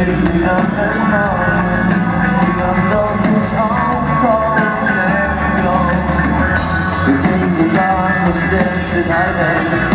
Baby, I'm just now. I